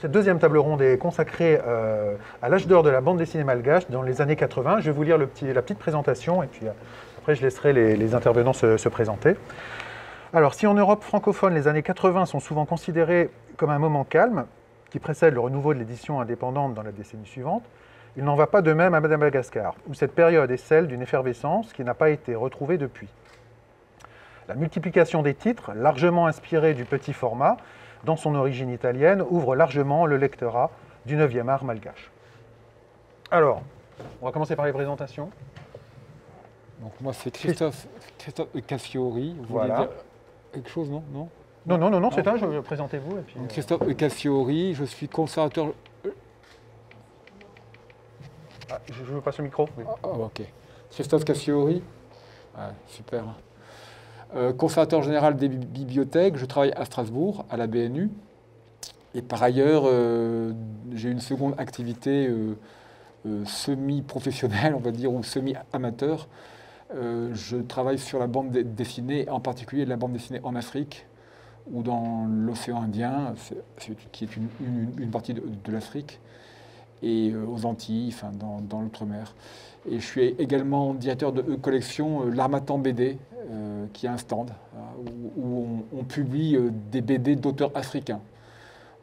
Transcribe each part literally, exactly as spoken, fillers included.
Cette deuxième table ronde est consacrée euh, à l'âge d'or de la bande dessinée malgache dans les années quatre-vingts. Je vais vous lire le petit, la petite présentation et puis après je laisserai les, les intervenants se, se présenter. Alors, si en Europe francophone, les années quatre-vingts sont souvent considérées comme un moment calme, qui précède le renouveau de l'édition indépendante dans la décennie suivante, il n'en va pas de même à Madagascar, où cette période est celle d'une effervescence qui n'a pas été retrouvée depuis. La multiplication des titres, largement inspirée du petit format, dans son origine italienne, ouvre largement le lectorat du neuvième art malgache. Alors, on va commencer par les présentations. Donc moi, c'est Christophe, Christophe Cassiau-Haurie. Vous voilà. voulez dire quelque chose, non non, non, non, non, non, c'est un, je présentez-vous. Et puis, euh... Christophe Cassiau-Haurie, je suis conservateur... Ah, je vous passe le micro. Oui. Ah, oh, ok. Christophe Cassiau-Haurie, ouais, super. Euh, conservateur général des bibliothèques, je travaille à Strasbourg, à la B N U. Et par ailleurs, euh, j'ai une seconde activité euh, euh, semi-professionnelle, on va dire, ou semi-amateur. Euh, je travaille sur la bande dessinée, en particulier la bande dessinée en Afrique, ou dans l'océan Indien, qui est une, une, une partie de, de l'Afrique, et euh, aux Antilles, enfin, dans, dans l'outre-mer. Et je suis également directeur de collection euh, L'Harmattan B D, euh, qui a un stand euh, où, où on, on publie euh, des B D d'auteurs africains.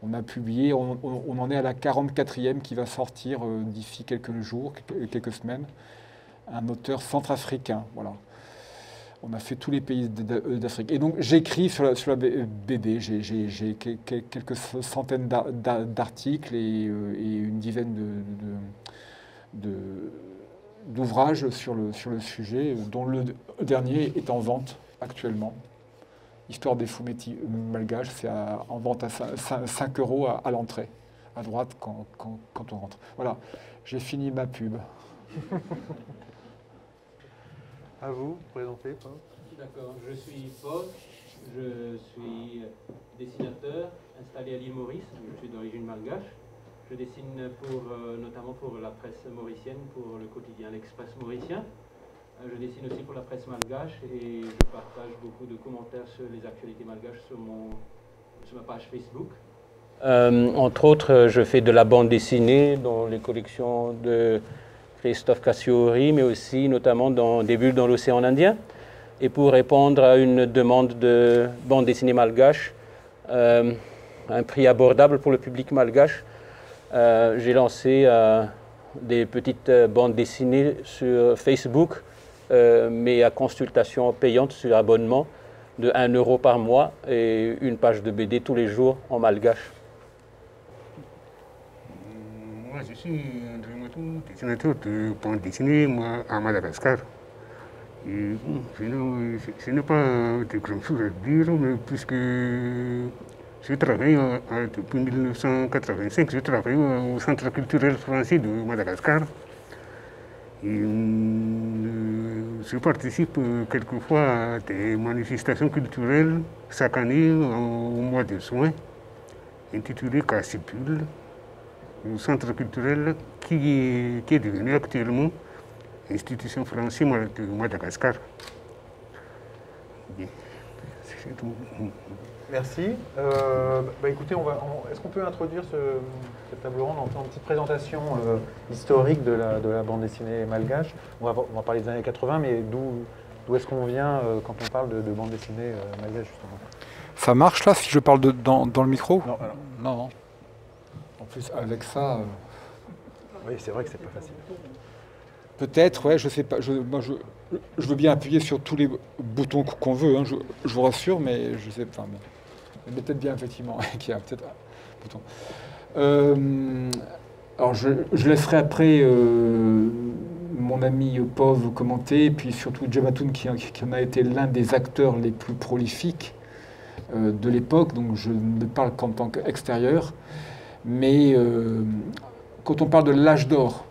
On a publié, on, on, on en est à la quarante-quatrième qui va sortir euh, d'ici quelques jours, quelques, quelques semaines, un auteur centrafricain. Voilà. On a fait tous les pays d'Afrique. Et donc j'écris sur la, sur la B D, j'ai quelques centaines d'articles et, et une dizaine de... de, de d'ouvrages sur le, sur le sujet, dont le dernier est en vente actuellement. Histoire des Fumetti malgaches, c'est en vente à cinq euros à, à l'entrée, à droite quand, quand, quand on rentre. Voilà, j'ai fini ma pub. À vous, présentez, Pov. D'accord, je suis Pov, je suis dessinateur installé à l'île Maurice, je suis d'origine malgache. Je dessine pour, euh, notamment pour la presse mauricienne, pour le quotidien L'Express mauricien. Je dessine aussi pour la presse malgache et je partage beaucoup de commentaires sur les actualités malgaches sur, mon, sur ma page Facebook. Euh, entre autres, je fais de la bande dessinée dans les collections de Christophe Cassiau-Haurie, mais aussi notamment dans des bulles dans l'océan Indien. Et pour répondre à une demande de bande dessinée malgache, euh, un prix abordable pour le public malgache, Euh, j'ai lancé euh, des petites euh, bandes dessinées sur Facebook, euh, mais à consultation payante sur abonnement de un euro par mois et une page de B D tous les jours en malgache. Moi, je suis Ndrematoa, dessinateur de bande dessinée moi, à Madagascar. Et bon, ce n'est pas de grand chose à dire, mais puisque... Je travaille euh, depuis mille neuf cent quatre-vingt-cinq, je travaille euh, au Centre culturel français de Madagascar. Et, euh, je participe euh, quelquefois à des manifestations culturelles chaque année euh, au mois de juin, intitulées Cassipule, au Centre culturel qui est, qui est devenu actuellement institution française de Madagascar. C'est tout. Merci. Euh, bah écoutez, on va. Est-ce qu'on peut introduire ce, cette table ronde en faisant une petite présentation euh, historique de la, de la bande dessinée malgache? On va, on va parler des années quatre-vingts, mais d'où d'où est-ce qu'on vient euh, quand on parle de, de bande dessinée euh, malgache justement? Ça marche là si je parle de, dans, dans le micro? Non, alors, non, non. En plus avec ça. Euh... Oui, c'est vrai que c'est pas facile. Peut-être, ouais, je sais pas. Je, ben, je, je veux bien appuyer sur tous les boutons qu'on veut. Hein, je, je vous rassure, mais je sais pas. Mais... Mais peut-être bien, effectivement, qu'il y a peut-être un bouton. Euh, alors, je, je laisserai après euh, mon ami Pov commenter, puis surtout Ndrematoa, qui, qui en a été l'un des acteurs les plus prolifiques euh, de l'époque. Donc, je ne parle qu'en tant qu'extérieur. Mais euh, quand on parle de l'âge d'or,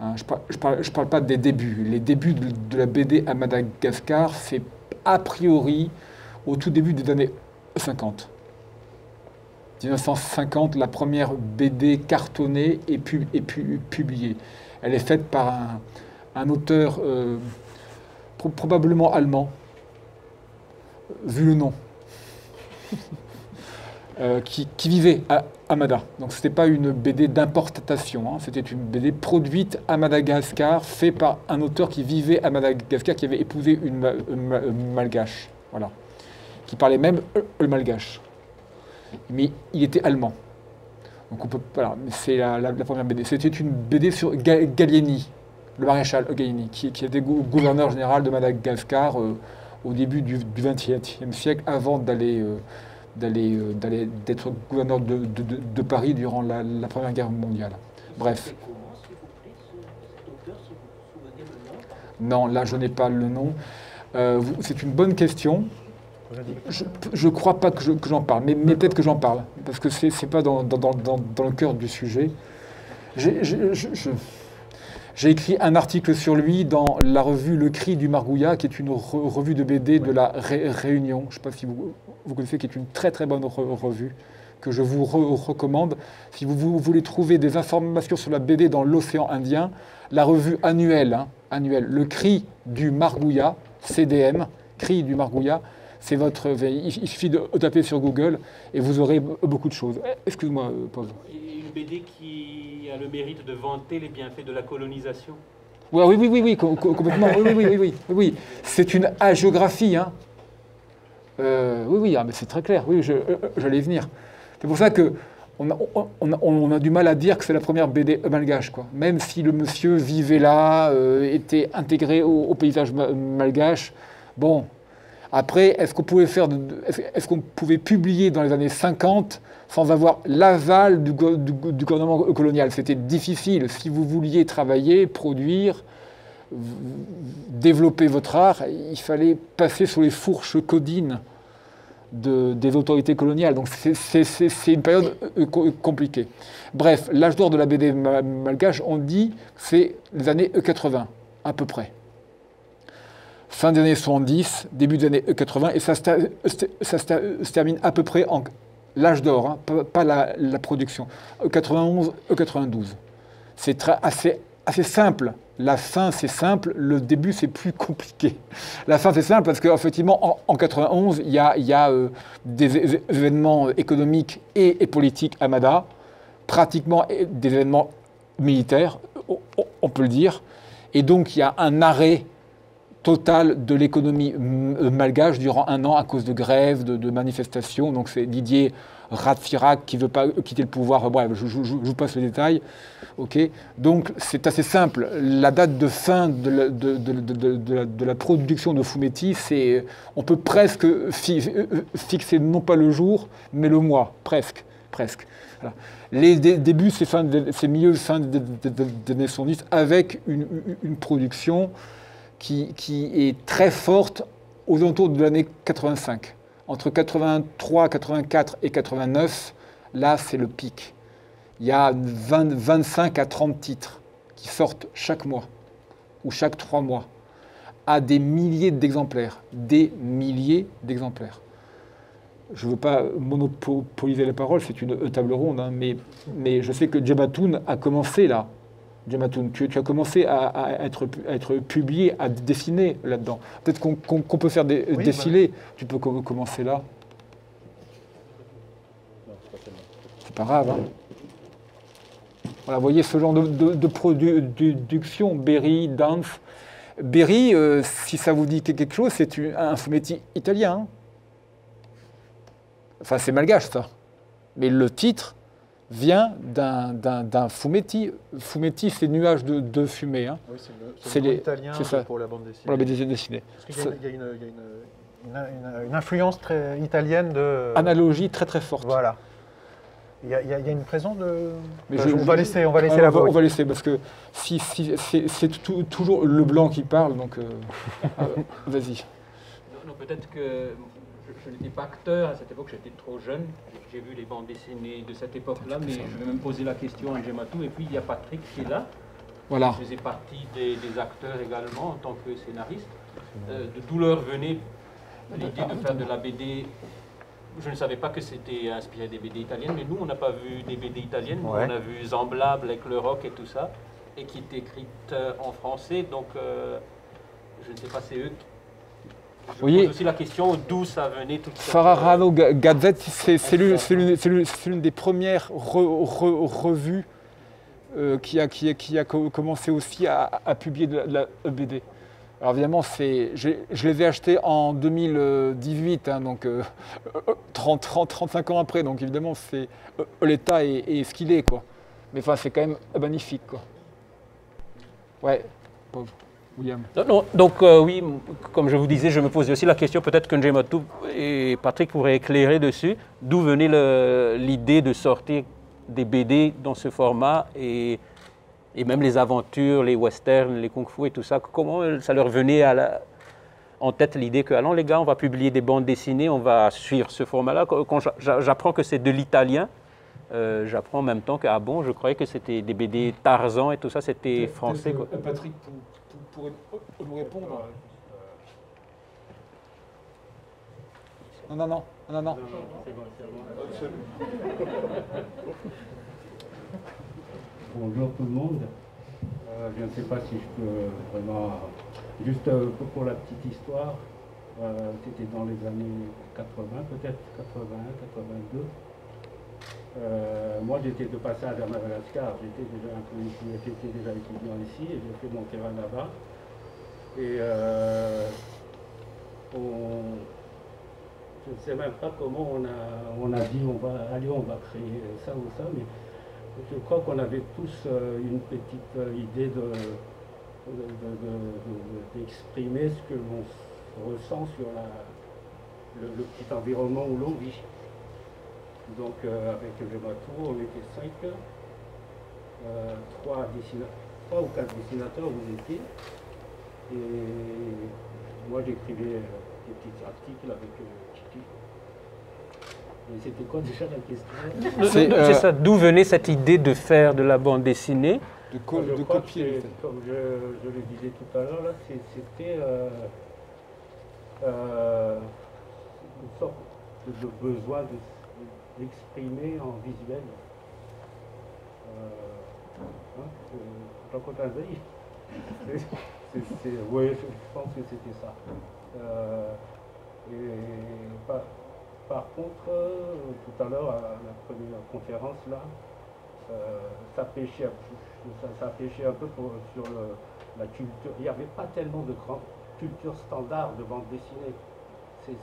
hein, je ne par, je par, je parle pas des débuts. Les débuts de, de la B D à Madagascar, c'est a priori au tout début des années cinquante. mille neuf cent cinquante, la première B D cartonnée et, pub, et pub, publiée. Elle est faite par un, un auteur euh, pro, probablement allemand, vu le nom. euh, qui, qui vivait à, à Mada. Donc ce n'était pas une B D d'importation, hein, c'était une B D produite à Madagascar, faite par un auteur qui vivait à Madagascar, qui avait épousé une ma, ma, malgache, voilà, qui parlait même le malgache. Mais il était allemand. Donc on peut, voilà, c'est la, la, la première B D. C'était une B D sur Ga, Gallieni, le maréchal Gallieni, qui, qui était gouverneur général de Madagascar euh, au début du vingtième siècle, avant d'aller euh, d'aller euh, d'aller d'être gouverneur de, de, de, de Paris durant la, la Première Guerre mondiale. Bref. Non, là je n'ai pas le nom. Euh, c'est une bonne question. Je ne crois pas que j'en je, parle, mais, mais peut-être que j'en parle, parce que ce n'est pas dans, dans, dans, dans le cœur du sujet. J'ai écrit un article sur lui dans la revue Le Cri du Margouillat, qui est une re, revue de B D de la Ré, Réunion, je ne sais pas si vous, vous connaissez, qui est une très très bonne re, revue, que je vous re, recommande. Si vous, vous voulez trouver des informations sur la B D dans l'océan Indien, la revue annuelle, hein, annuelle, Le Cri du Margouillat, C D M, Cri du Margouillat, c'est votre... Il suffit de taper sur Google et vous aurez beaucoup de choses. Excuse-moi, Pov. Une B D qui a le mérite de vanter les bienfaits de la colonisation. Ouais, oui, oui, oui, oui, complètement. Oui, oui, oui, oui, oui, oui. C'est une hagiographie, hein. Euh, oui, oui, ah, mais c'est très clair. Oui, je, euh, j'allais y venir. C'est pour ça que on a, on, a, on a du mal à dire que c'est la première B D malgache, quoi. Même si le monsieur vivait là, euh, était intégré au, au paysage malgache, bon... Après, est-ce qu'on pouvait faire, est-ce qu'on pouvait publier dans les années cinquante sans avoir l'aval du, du, du gouvernement colonial? C'était difficile. Si vous vouliez travailler, produire, développer votre art, il fallait passer sous les fourches codines de, des autorités coloniales. Donc c'est une période compliquée. Bref, l'âge d'or de la B D malgache, on dit, c'est les années quatre-vingt, à peu près. Fin des années soixante-dix, début des années quatre-vingt, et ça se, ça se termine à peu près en l'âge d'or, hein, pas, pas la, la production, quatre-vingt-onze quatre-vingt-douze. C'est assez, assez simple. La fin, c'est simple. Le début, c'est plus compliqué. La fin, c'est simple parce qu'effectivement, en quatre-vingt-onze, il y a, y a euh, des événements économiques et, et politiques à Mada, pratiquement des événements militaires, on peut le dire. Et donc, il y a un arrêt total de l'économie malgache durant un an à cause de grèves, de, de manifestations. Donc c'est Didier Ratsiraka qui ne veut pas quitter le pouvoir. Bref, je, je, je vous passe les détails. Okay. Donc c'est assez simple. La date de fin de la, de, de, de, de, de la, de la production de Fumetti, c'est, on peut presque fi, fixer non pas le jour, mais le mois, presque. presque. Voilà. Les dé débuts, c'est milieu, fin des années soixante-dix, avec une, une production Qui, qui est très forte aux alentours de l'année quatre-vingt-cinq. Entre quatre-vingt-trois, quatre-vingt-quatre et quatre-vingt-neuf, là, c'est le pic. Il y a vingt, vingt-cinq à trente titres qui sortent chaque mois ou chaque trois mois à des milliers d'exemplaires. Des milliers d'exemplaires. Je ne veux pas monopoliser la parole, c'est une table ronde, hein, mais, mais je sais que Ndrematoa a commencé là. Ndrematoa, tu, tu as commencé à, à, être, à être publié, à dessiner là-dedans. Peut-être qu'on qu'on, qu'on peut faire des oui, défilés. Voilà. Tu peux commencer là. C'est pas grave. Hein. Voilà, vous voyez ce genre de, de, de produ, production, Berry, Danf. Berry, euh, si ça vous dit quelque chose, c'est un fumetti italien. Hein. Enfin, c'est malgache, ça. Mais le titre vient d'un fumetti. Fumetti, c'est nuage de, de fumée. Hein. Oui, c'est le, le italien pour la bande dessinée. Pour la bande dessinée. Parce qu'il y a, y a, une, y a une, une, une influence très italienne de... Analogie très très forte. Voilà. Il y a, y a une présence de... Mais enfin, je, on, je, va laisser, on va laisser ah, la voix. On va laisser, parce que si, si, c'est toujours le blanc qui parle, donc euh, euh, vas-y. Non, non, peut-être que... Je n'étais pas acteur à cette époque, j'étais trop jeune. J'ai vu les bandes dessinées de cette époque-là, mais je vais même poser la question à Ndrematoa. Et puis il y a Patrick qui est là. Voilà. Je faisais partie des, des acteurs également en tant que scénariste. Euh, de d'où leur venait l'idée de faire de la B D. Je ne savais pas que c'était inspiré des B D italiennes, mais nous on n'a pas vu des B D italiennes. Ouais. On a vu Zembla, avec le rock et tout ça, et qui est écrite en français. Donc euh, je ne sais pas, c'est eux qui. Je oui. pose aussi la question d'où ça venait tout ça. Farahano Gadvet, c'est l'une des premières re, re, revues euh, qui, a, qui, a, qui a commencé aussi à, à publier de la, de la B D. Alors évidemment, je, je les ai achetés en deux mille dix-huit, hein, donc euh, trente, trente, trente-cinq ans après. Donc évidemment, l'état est, est ce qu'il est, quoi. Mais enfin, c'est quand même magnifique, quoi. Ouais, pauvre. William. Non, donc euh, oui, comme je vous disais, je me posais aussi la question, peut-être que Ndrematoa et Patrick pourraient éclairer dessus, d'où venait l'idée de sortir des B D dans ce format et, et même les aventures, les westerns, les kung-fu et tout ça, comment ça leur venait à la, en tête l'idée que, allons les gars, on va publier des bandes dessinées, on va suivre ce format-là. Quand j'apprends que c'est de l'italien, Euh, j'apprends en même temps que, ah bon, je croyais que c'était des B D Tarzan et tout ça, c'était français. Quoi. Patrick, pour, pour, pour nous répondre. Non, non, non, non, non. C'est bon, c'est bon. Bonjour tout le monde. Euh, je ne sais pas si je peux vraiment. Juste pour la petite histoire, euh, c'était dans les années quatre-vingts, peut-être quatre-vingt-un, quatre-vingt-deux. Euh, moi j'étais de passage à Madagascar, j'étais déjà, déjà étudiant ici et j'ai fait mon terrain là-bas. Et euh, on, je ne sais même pas comment on a, on a dit on va aller, on va créer ça ou ça, mais je crois qu'on avait tous une petite idée de, de, de, de, de, d'exprimer ce que l'on ressent sur la, le, le petit environnement où l'on vit. Donc euh, avec le Mato, on était cinq, euh, trois, trois ou quatre dessinateurs, vous étiez. Et moi j'écrivais des petits articles avec Titi. Euh, Et c'était quoi déjà la question? C'est euh... ça, d'où venait cette idée de faire de la bande dessinée? De, co je de copier. Comme je, je le disais tout à l'heure, c'était euh, euh, une sorte de besoin de d'exprimer en visuel. Raconte un pays. Oui, je pense que c'était ça. Euh, et par, par contre, euh, tout à l'heure, à la première conférence, là, euh, ça, pêchait, ça, ça pêchait un peu pour, sur le, la culture. Il n'y avait pas tellement de grande culture standard de bande dessinée. C'est...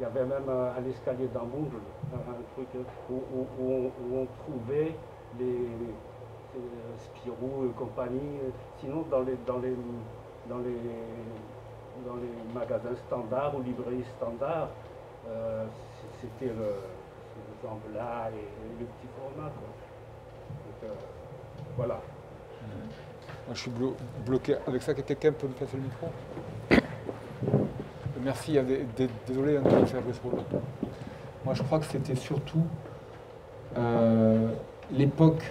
Il y avait même un, un escalier d'Ambourg, un, un truc où, où, où, on, où on trouvait les, les Spirou et compagnie. Sinon, dans les, dans les, dans les, dans les magasins standards ou librairies standards, euh, c'était le, le Zembla et le petit format. Donc, euh, voilà. Mmh. Je suis blo bloqué avec ça. Quelqu'un peut me passer le micro? Merci, désolé de faire ce rôle. Moi, je crois que c'était surtout euh, l'époque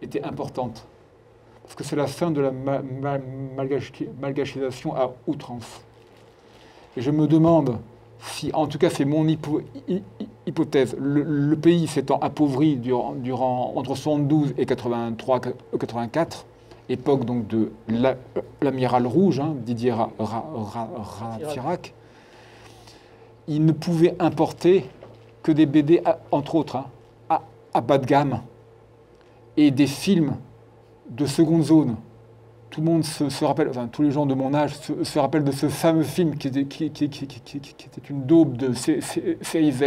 était importante parce que c'est la fin de la mal mal malgachisation à outrance. Et je me demande si, en tout cas, c'est mon hypo hy hypothèse, le, le pays s'étant appauvri durant, durant entre soixante-douze et quatre-vingt-trois quatre-vingt-quatre. Époque donc de l'amiral rouge, hein, Didier Ratsiraka, il ne pouvait importer que des B D, à, entre autres, hein, à, à bas de gamme, et des films de seconde zone. Tout le monde se, se rappelle, enfin tous les gens de mon âge se, se rappellent de ce fameux film qui était, qui, qui, qui, qui, qui était une daube de série Z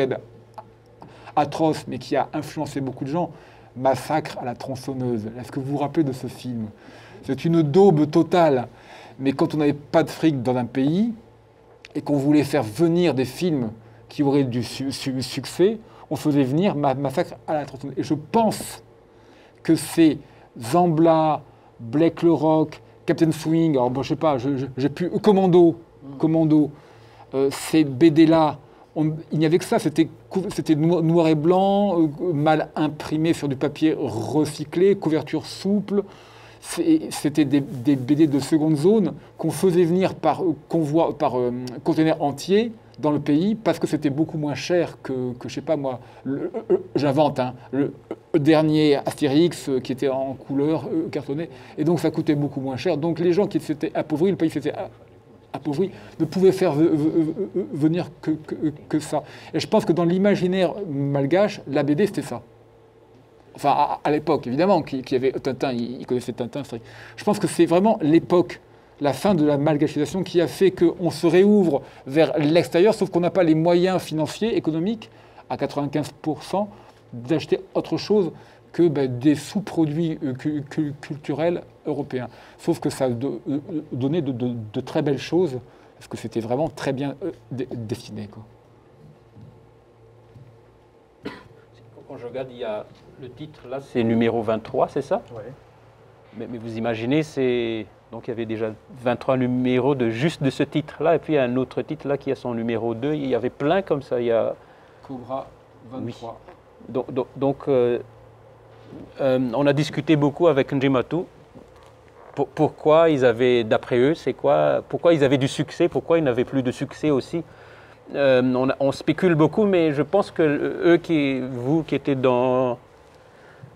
atroce, mais qui a influencé beaucoup de gens. Massacre à la tronçonneuse. Est-ce que vous vous rappelez de ce film? C'est une daube totale. Mais quand on n'avait pas de fric dans un pays et qu'on voulait faire venir des films qui auraient du su su succès, on faisait venir Massacre à la tronçonneuse. Et je pense que c'est Zembla, Blake le Rock, Captain Swing, alors bon, je sais pas, j'ai pu... Commando, Commando, euh, ces B D-là, On, il n'y avait que ça, c'était noir et blanc, euh, mal imprimé sur du papier recyclé, couverture souple. C'était des, des B D de seconde zone qu'on faisait venir par euh, convoi, par euh, conteneur entier dans le pays parce que c'était beaucoup moins cher que, que je sais pas moi, euh, euh, j'invente, hein, le euh, dernier Astérix euh, qui était en couleur euh, cartonnée. Et donc ça coûtait beaucoup moins cher. Donc les gens qui s'étaient appauvris, le pays s'était appauvri, ne pouvait faire venir que, que, que ça. Et je pense que dans l'imaginaire malgache, la B D, c'était ça. Enfin, à, à l'époque, évidemment, qu'il y avait Tintin, il connaissait Tintin. Je pense que c'est vraiment l'époque, la fin de la malgachisation qui a fait qu'on se réouvre vers l'extérieur, sauf qu'on n'a pas les moyens financiers, économiques, à quatre-vingt-quinze pour cent, d'acheter autre chose que ben, des sous-produits culturels européens. Sauf que ça donnait de, de, de très belles choses, parce que c'était vraiment très bien dessiné, quoi. Quand je regarde, il y a le titre, là, c'est numéro vingt-trois, c'est ça? Oui. Mais, mais vous imaginez, c'est... Donc il y avait déjà vingt-trois numéros de juste de ce titre-là, et puis il y a un autre titre-là qui a son numéro deux. Il y avait plein comme ça, il y a... Cobra vingt-trois. Oui. Donc, donc, donc euh, euh, on a discuté beaucoup avec Ndrematoa. Pour, pourquoi ils avaient, d'après eux, c'est quoi? Pourquoi ils avaient du succès? Pourquoi ils n'avaient plus de succès aussi? Euh, on, on spécule beaucoup, mais je pense que eux, qui, vous qui étiez dans,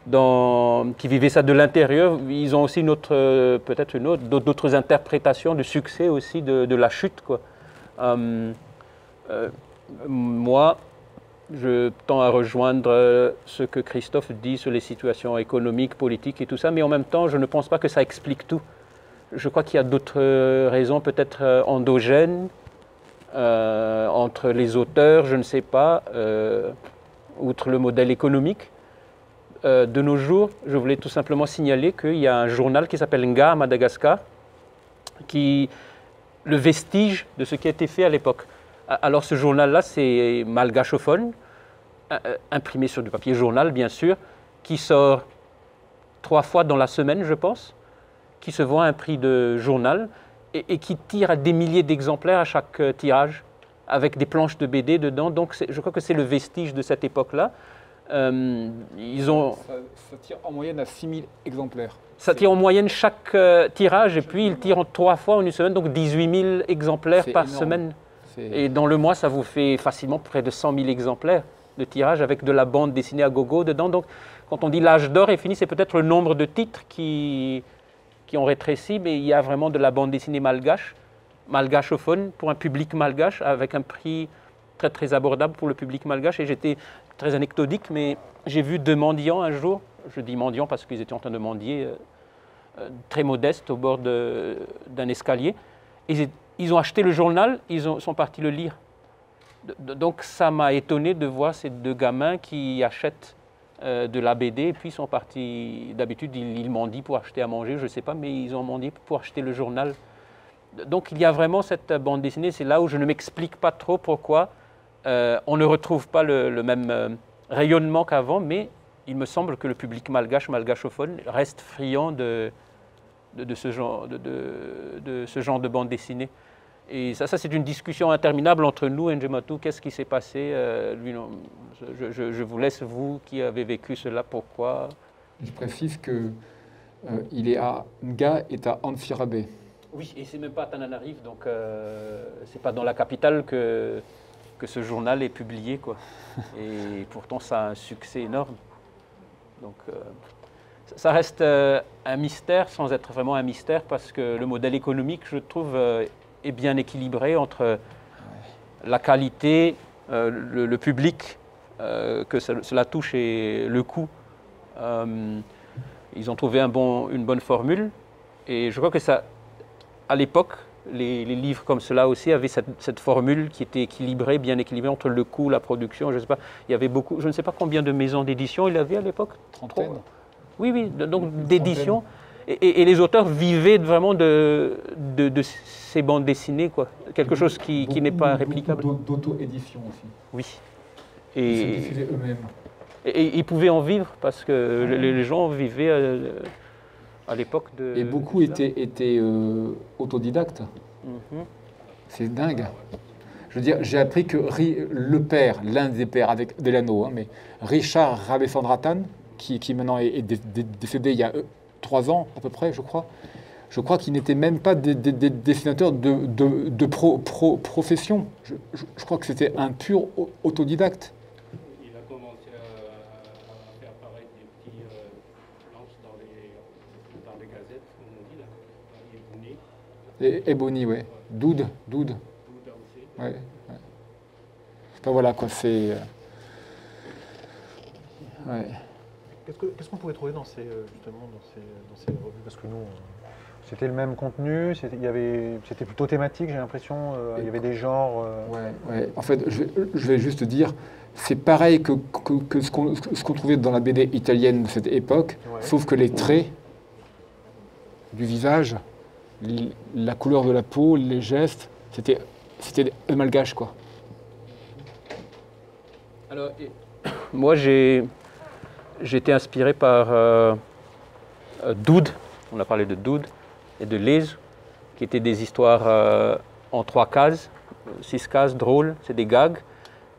dans, qui vivez ça de l'intérieur, ils ont aussi peut-être une autre, d'autres interprétations du succès aussi de, de la chute, quoi. Euh, euh, moi, je tends à rejoindre ce que Christophe dit sur les situations économiques, politiques et tout ça, mais en même temps, je ne pense pas que ça explique tout. Je crois qu'il y a d'autres raisons, peut-être endogènes. Euh, entre les auteurs, je ne sais pas, euh, outre le modèle économique. Euh, de nos jours, je voulais tout simplement signaler qu'il y a un journal qui s'appelle Nga à Madagascar, qui le vestige de ce qui a été fait à l'époque. Alors ce journal-là, c'est malgachophone, imprimé sur du papier journal, bien sûr, qui sort trois fois dans la semaine, je pense, qui se vend à un prix de journal, Et, et qui tire à des milliers d'exemplaires à chaque euh, tirage, avec des planches de B D dedans. Donc je crois que c'est le vestige de cette époque-là. Euh, ils ont... ça, ça tire en moyenne à six mille exemplaires. Ça tire en moyenne chaque euh, tirage, et puis ils tirent en trois fois en une semaine, donc dix-huit mille exemplaires par énorme. Semaine. Et dans le mois, ça vous fait facilement près de cent mille exemplaires de tirage, avec de la bande dessinée à gogo dedans. Donc quand on dit l'âge d'or est fini, c'est peut-être le nombre de titres qui... qui ont rétréci, mais il y a vraiment de la bande dessinée malgache, malgachophone, pour un public malgache, avec un prix très très abordable pour le public malgache. Et j'étais très anecdotique, mais j'ai vu deux mendiants un jour, je dis mendiants parce qu'ils étaient en train de mendier, euh, très modestes, au bord d'un escalier. Et ils ont acheté le journal, ils ont, sont partis le lire. Donc ça m'a étonné de voir ces deux gamins qui achètent de la B D, et puis ils sont partis, d'habitude ils, ils mendient pour acheter à manger, je ne sais pas, mais ils ont mendié pour acheter le journal. Donc il y a vraiment cette bande dessinée, c'est là où je ne m'explique pas trop pourquoi euh, on ne retrouve pas le, le même euh, rayonnement qu'avant, mais il me semble que le public malgache, malgachophone, reste friand de, de, de, ce, genre, de, de, de ce genre de bande dessinée. Et ça, ça c'est une discussion interminable entre nous et Ndrematoa. Qu'est-ce qui s'est passé euh, lui, non, je, je, je vous laisse, vous qui avez vécu cela, pourquoi? Je précise que euh, il est à Nga et à Antsirabe. Oui, et c'est même pas à Tananarive, donc euh, c'est pas dans la capitale que, que ce journal est publié, quoi. Et pourtant, ça a un succès énorme. Donc, euh, ça reste euh, un mystère, sans être vraiment un mystère, parce que le modèle économique, je trouve... Euh, est bien équilibré entre la qualité, euh, le, le public euh, que ça, cela touche et le coût. Euh, ils ont trouvé un bon, une bonne formule, et je crois que ça, à l'époque, les, les livres comme cela aussi avaient cette, cette formule qui était équilibrée, bien équilibrée entre le coût, la production. Je sais pas, il y avait beaucoup, je ne sais pas combien de maisons d'édition il y avait à l'époque. Trentaine. Oui, oui, donc d'édition. Et, et, et les auteurs vivaient vraiment de, de, de ces bandes dessinées, quoi. Quelque chose qui, qui n'est pas réplicable. D'auto-édition aussi. Oui. Et ils se diffusaient eux-mêmes. Et, et ils pouvaient en vivre, parce que ouais. les, les gens vivaient à, à l'époque de... Et beaucoup de étaient, étaient euh, autodidactes. Mm-hmm. C'est dingue. Je veux dire, j'ai appris que le père, l'un des pères avec Delano, hein, mais Richard Rabesandratana, qui, qui maintenant est, est décédé il y a... trois ans à peu près, je crois. Je crois qu'ils n'étaient même pas des, des, des dessinateurs de, de, de pro, pro, profession. Je, je, je crois que c'était un pur autodidacte. Il a commencé à, à faire apparaître des petits euh, planches dans les, dans les gazettes, comme on dit là. Il est venu, Et Ebony, ouais. Doud, Doud. Ouais, ouais. Enfin voilà quoi, c'est... Ouais. Qu'est-ce qu'on pouvait trouver dans ces, justement, dans ces, dans ces revues? Parce que nous, c'était le même contenu, c'était plutôt thématique, j'ai l'impression, euh, il y avait des genres... Euh... Ouais, ouais. En fait, je, je vais juste dire, c'est pareil que, que, que ce qu'on qu'on trouvait dans la B D italienne de cette époque, ouais. Sauf que les traits du visage, la couleur de la peau, les gestes, c'était amalgage, quoi. Alors, et... moi, j'ai... J'ai été inspiré par euh, Doud, on a parlé de Doud, et de Lise, qui étaient des histoires euh, en trois cases, six cases, drôles, c'est des gags.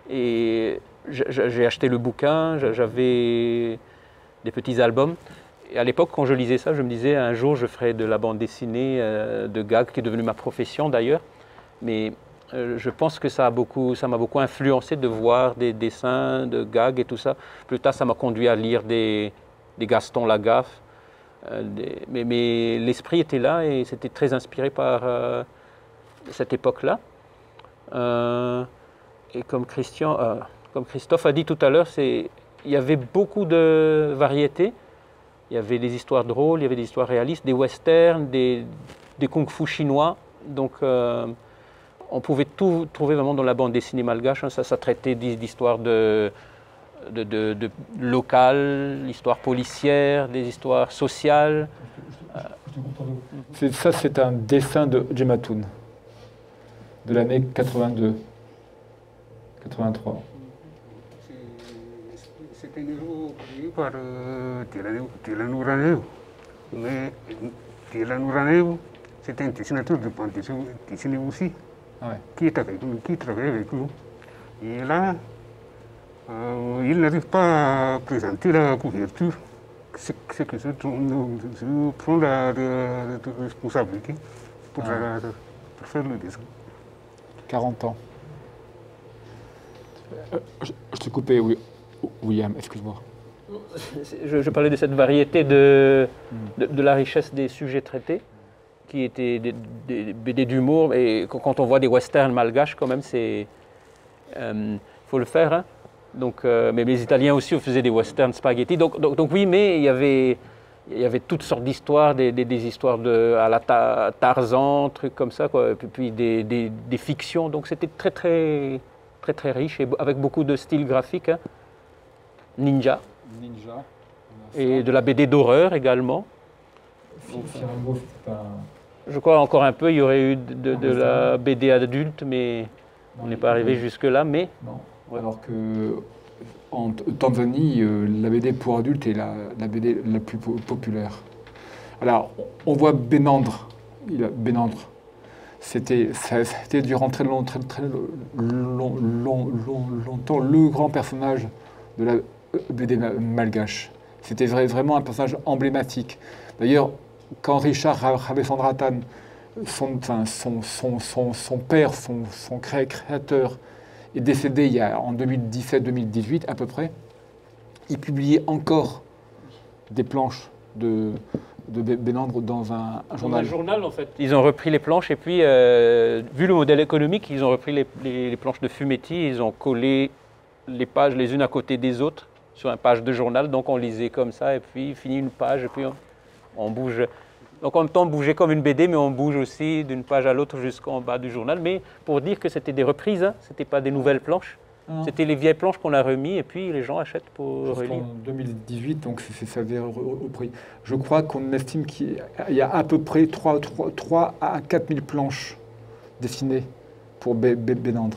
Et j'ai acheté le bouquin, j'avais des petits albums. Et à l'époque, quand je lisais ça, je me disais, un jour, je ferai de la bande dessinée, euh, de gags, qui est devenue ma profession d'ailleurs. Mais euh, je pense que ça m'a beaucoup, beaucoup influencé de voir des dessins, de gags et tout ça. Plus tard, ça m'a conduit à lire des, des Gaston Lagaffe. Euh, des, mais mais l'esprit était là et c'était très inspiré par euh, cette époque-là. Euh, et comme, Christian, euh, comme Christophe a dit tout à l'heure, il y avait beaucoup de variétés. Il y avait des histoires drôles, il y avait des histoires réalistes, des westerns, des, des kung-fu chinois. Donc, euh, on pouvait tout trouver vraiment dans la bande dessinée malgache. Ça, ça traitait d'histoires de, de, de, de locales, l'histoire policière, des histoires sociales. Ça, c'est un dessin de Ndrematoa, de l'année quatre-vingt-deux quatre-vingt-trois. C'est un héros créé par euh, Télanou Raneo. Mais Télanou Raneo, c'est un dessinateur de bande dessinée aussi, ah ouais. qui est avec nous, qui travaille avec nous. Et là, euh, il n'arrive pas à présenter la couverture, c'est que je, je prends la, la, la responsabilité pour, ah ouais. la, pour faire le dessin. quarante ans. Euh, je, je te coupais, oui. William, excuse-moi. Je, je parlais de cette variété de, de, de la richesse des sujets traités, qui étaient des, des B D d'humour. Et quand on voit des westerns malgaches, quand même, c'est... Euh, faut le faire, hein. Donc, euh, mais les Italiens aussi faisaient des westerns spaghetti. Donc, donc, donc oui, mais il y avait, il y avait toutes sortes d'histoires, des, des, des histoires de, à la ta, Tarzan, trucs comme ça, quoi. Et puis, puis des, des, des fictions. Donc c'était très, très, très, très riche, et avec beaucoup de styles graphiques, hein. Ninja. Ninja. Et de la B D d'horreur également. Firambo, c'est un... Je crois encore un peu, il y aurait eu de, de, de la B D adulte, mais non, on n'est pas arrivé jusque-là. Mais... Non. Ouais. Alors qu'en Tanzanie, la B D pour adultes est la, la B D la plus populaire. Alors, on voit Bélandre. Bélandre. C'était durant très, long, très, très long, long, long, long, longtemps le grand personnage de la B D malgache. C'était vraiment un personnage emblématique. D'ailleurs, quand Richard Rabesandratana, son, son, son, son, son père, son, son créateur, est décédé il y a, en deux mille dix-sept deux mille dix-huit à peu près, il publiait encore des planches de, de Bélandre dans un, un journal. Dans un journal, en fait. Ils ont repris les planches et puis, euh, vu le modèle économique, ils ont repris les, les, les planches de Fumetti, ils ont collé les pages les unes à côté des autres sur une page de journal, donc on lisait comme ça et puis finit une page et puis on, on bouge. Donc en même temps on bougeait comme une B D mais on bouge aussi d'une page à l'autre jusqu'en bas du journal, mais pour dire que c'était des reprises, hein, c'était pas des nouvelles planches, mmh. C'était les vieilles planches qu'on a remis et puis les gens achètent pour relire. En deux mille dix-huit, donc ça avait repris. Je crois qu'on estime qu'il y a à peu près trois à quatre mille planches dessinées pour Bélandre.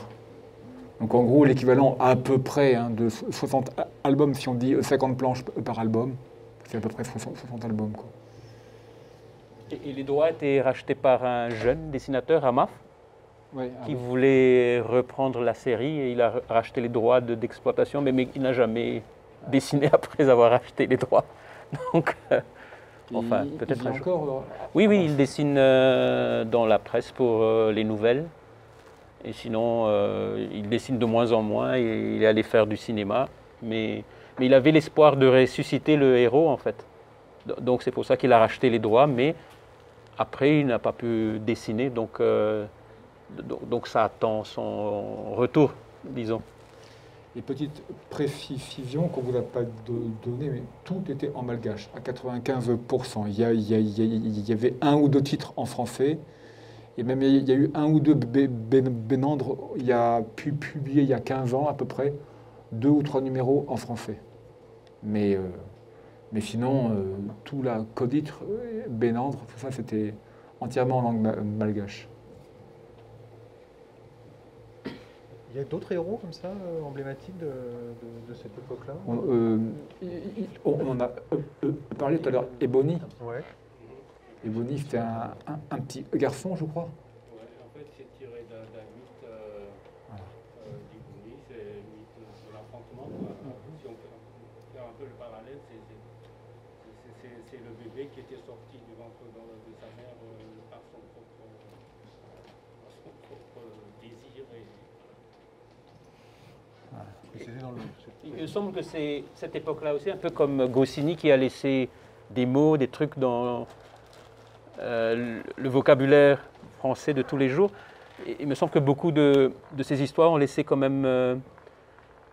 Donc en gros, l'équivalent à peu près hein, de soixante albums, si on dit cinquante planches par album, c'est à peu près soixante albums. Quoi. Et, et les droits étaient rachetés par un jeune dessinateur, Amaf, oui, qui ah oui. voulait reprendre la série et il a racheté les droits d'exploitation, de, mais, mais il n'a jamais ah. dessiné après avoir acheté les droits. Donc, euh, enfin, peut-être un jour. Encore, oui, oui, il dessine euh, dans la presse pour euh, les nouvelles. Et sinon, euh, il dessine de moins en moins, et il est allé faire du cinéma. Mais, mais il avait l'espoir de ressusciter le héros, en fait. Donc c'est pour ça qu'il a racheté les droits, mais Après, il n'a pas pu dessiner, donc, euh, donc ça attend son retour, disons. Les petites précisions qu'on ne vous a pas données, mais tout était en malgache, à quatre-vingt-quinze pour cent. Il y, a, il, y a, il y avait un ou deux titres en français, et même il y a eu un ou deux Bélandre, il y a pu publier il y a quinze ans à peu près, deux ou trois numéros en français. Mais, euh, mais sinon, euh, tout la coditre, Bélandre, tout ça, c'était entièrement en langue ma malgache. Il y a d'autres héros comme ça, euh, emblématiques de, de, de cette époque-là? On, euh, on, on en a euh, parlé tout à l'heure, Ebony. Ouais. Ebony, c'était un, un, un petit garçon, je crois. Oui, en fait, c'est tiré d'un mythe euh, voilà. euh, d'Ebony, c'est le mythe de l'affrontement. Mm-hmm. Si on peut faire un peu le parallèle, c'est le bébé qui était sorti du ventre de sa mère euh, par son propre, euh, son propre désir. Et, il me semble que c'est cette époque-là aussi, un peu comme Goscinny qui a laissé des mots, des trucs dans euh, le vocabulaire français de tous les jours. Et il me semble que beaucoup de, de ces histoires ont laissé quand même euh,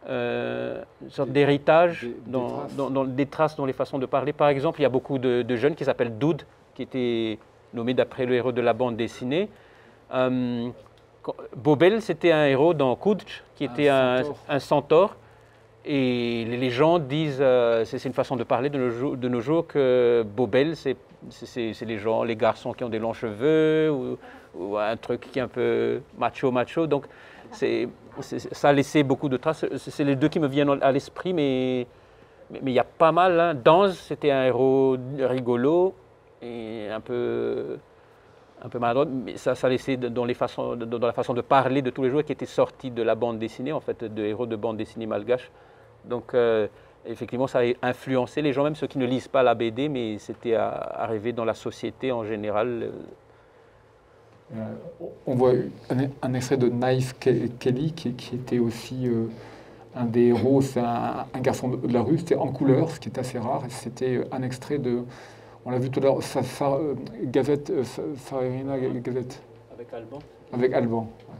euh, une sorte d'héritage, des, des, dans, dans, dans des traces dans les façons de parler. Par exemple, il y a beaucoup de, de jeunes qui s'appellent Doud, qui étaient nommés d'après le héros de la bande dessinée. Euh, Bobel, c'était un héros dans Kudj, qui était un centaure. Un, un centaure. Et les gens disent, euh, c'est une façon de parler de nos jours, de nos jours que Bobel, c'est les gens, les garçons qui ont des longs cheveux, ou, ou un truc qui est un peu macho-macho. Donc, c'est, c'est, ça a laissé beaucoup de traces. C'est les deux qui me viennent à l'esprit, mais il mais, mais y a pas mal. Hein. Danz, c'était un héros rigolo et un peu... un peu maladroit, mais ça, ça laissait dans, les façons, dans la façon de parler de tous les jours qui était sorti de la bande dessinée, en fait, de héros de bande dessinée malgache. Donc, euh, effectivement, ça a influencé les gens, même ceux qui ne lisent pas la B D, mais c'était arrivé dans la société en général. Euh, on voit un, un extrait de Naïf Kelly, qui, qui était aussi euh, un des héros, c'est un, un garçon de la rue, c'était en couleur, ce qui est assez rare, c'était un extrait de... On l'a vu tout à l'heure, euh, Gazette, euh, Farina Gazette. Avec Alban. Avec Alban. Ouais.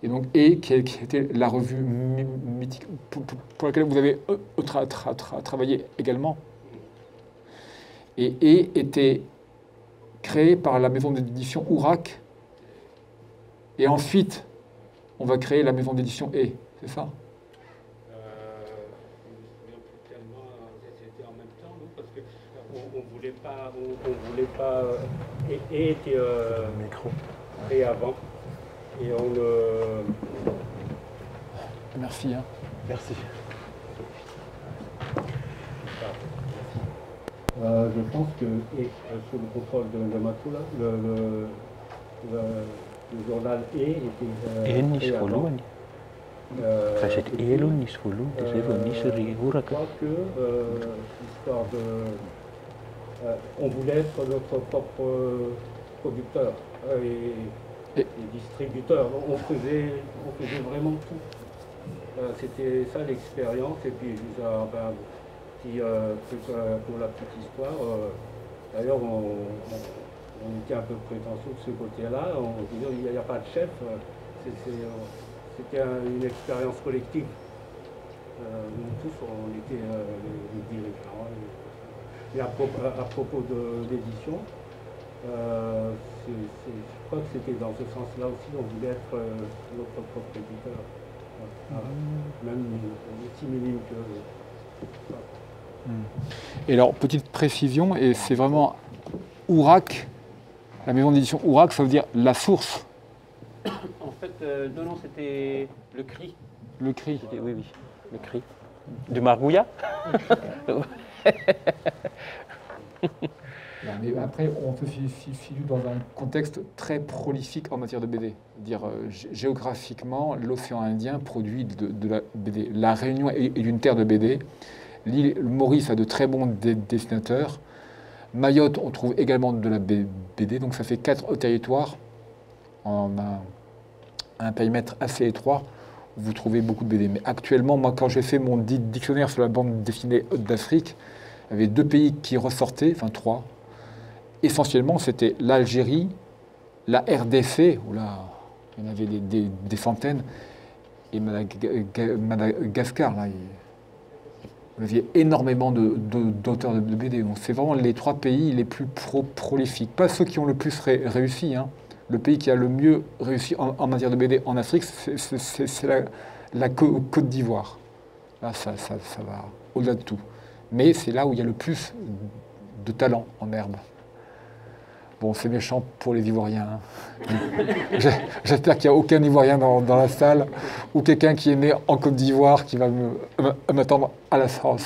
Et donc, et qui, qui était la revue mythique pour, pour laquelle vous avez euh, tra, tra, tra, travaillé également. Et, et était créé par la maison d'édition Ourak. Et ensuite, on va créer la maison d'édition E, c'est ça? Pas, on ne voulait pas, et, et était euh, micro. Et avant, et on le... Euh... Merci. Hein. Merci. Euh, je pense que, et, euh, sous le contrôle de Ndrematoa, le, le, le, le journal E était... Euh, et et avant. Euh, enfin, c'est et l'on n'y se follow, des évoques, n'y se rigoureux. Je crois que euh, l'histoire de... Euh, on voulait être notre propre euh, producteur euh, et, et distributeur. On faisait, on faisait vraiment tout. Euh, C'était ça l'expérience. Et puis, euh, ben, petit, euh, pour, euh, pour la petite histoire, euh, d'ailleurs, on, on, on était un peu prétentieux de ce côté-là. On disait il n'y a, a pas de chef. C'était un, une expérience collective. Euh, nous tous, on était euh, les, les dirigeants. Et à propos, à propos de l'édition, euh, je crois que c'était dans ce sens-là aussi, on voulait être euh, notre propre éditeur, voilà. mmh. Même aussi minime que... Voilà. Mmh. Et alors, petite précision, et c'est vraiment Ourak, la maison d'édition Ourak, ça veut dire la source. En fait, euh, non, non, c'était le cri. Le cri, voilà. Oui, oui, le cri. Du Margouillat. Non, mais après, on se situe dans un contexte très prolifique en matière de B D. Dire euh, géographiquement, l'océan Indien produit de, de la B D. La Réunion est, est une terre de B D. L'île Maurice a de très bons dessinateurs. Mayotte, on trouve également de la B D. Donc ça fait quatre territoires en un, un périmètre assez étroit. Vous trouvez beaucoup de B D. Mais actuellement, moi, quand j'ai fait mon dictionnaire sur la bande dessinée d'Afrique, il y avait deux pays qui ressortaient, enfin trois, essentiellement, c'était l'Algérie, la R D C, où là, il y en avait des, des, des centaines, et Madagascar, là. Vous aviez énormément d'auteurs de, de, de B D. C'est vraiment les trois pays les plus pro prolifiques. Pas ceux qui ont le plus ré réussi. Hein. Le pays qui a le mieux réussi en, en matière de B D en Afrique, c'est la, la Côte d'Ivoire. Là, ça, ça, ça va au-delà de tout. Mais c'est là où il y a le plus de talent en herbe. Bon, c'est méchant pour les Ivoiriens. Hein. J'espère qu'il n'y a aucun Ivoirien dans, dans la salle ou quelqu'un qui est né en Côte d'Ivoire qui va m'attendre à la sortie.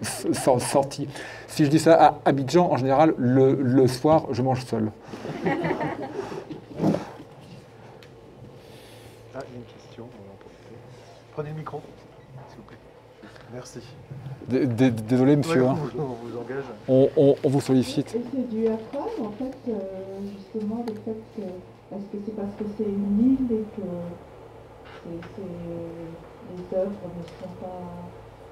Sort, si je dis ça à Abidjan, en général, le, le soir, je mange seul. Ah, il y a une question. On va en profiter. Prenez le micro, s'il vous plaît. Merci. D -d -d Désolé, monsieur. Ouais, hein. vous, on, vous engage. On, on, on vous sollicite. C'est dû à quoi, en fait, euh, justement, le fait que... Est-ce que c'est parce que c'est une île et que c est, c est, les œuvres ne sont pas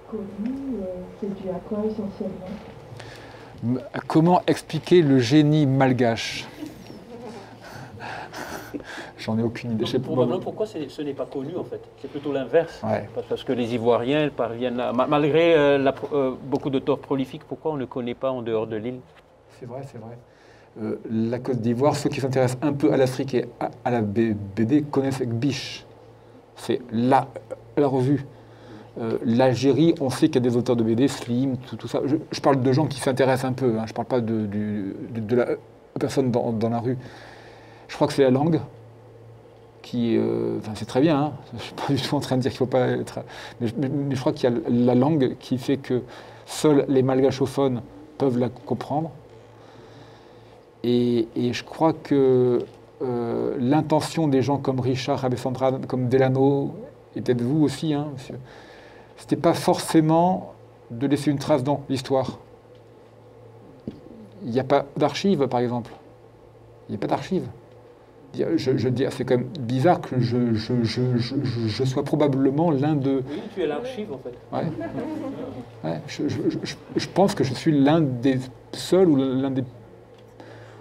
connues? euh, C'est dû à quoi, essentiellement? Comment expliquer le génie malgache? J'en ai aucune idée. Donc, probablement pas... pourquoi ce n'est pas connu, en fait. C'est plutôt l'inverse. Ouais. Parce que les Ivoiriens parviennent à... Malgré euh, la, euh, beaucoup d'auteurs prolifiques, pourquoi on ne connaît pas en dehors de l'île? C'est vrai, c'est vrai. Euh, la Côte d'Ivoire, ceux qui s'intéressent un peu à l'Afrique et à, à la B D connaissent Biche. C'est la, la revue. Euh, L'Algérie, on sait qu'il y a des auteurs de B D, Slim, tout, tout ça. Je, je parle de gens qui s'intéressent un peu. Hein. Je ne parle pas de, du, de, de la personne dans, dans la rue. Je crois que c'est la langue. Qui, euh, enfin, c'est très bien, hein. Je ne suis pas du tout en train de dire qu'il faut pas être... Mais je, mais je crois qu'il y a la langue qui fait que seuls les malgachophones peuvent la comprendre. Et, et je crois que euh, l'intention des gens comme Richard Rabesandratana, comme Delano, et peut-être vous aussi, hein, monsieur, c'était pas forcément de laisser une trace dans l'histoire. Il n'y a pas d'archives, par exemple. Il n'y a pas d'archives. Je, je veux dire, c'est quand même bizarre que je, je, je, je, je sois probablement l'un de... Oui, tu es l'archive, en fait. Ouais. Ouais, je, je, je, je pense que je suis l'un des seuls, ou l'un des...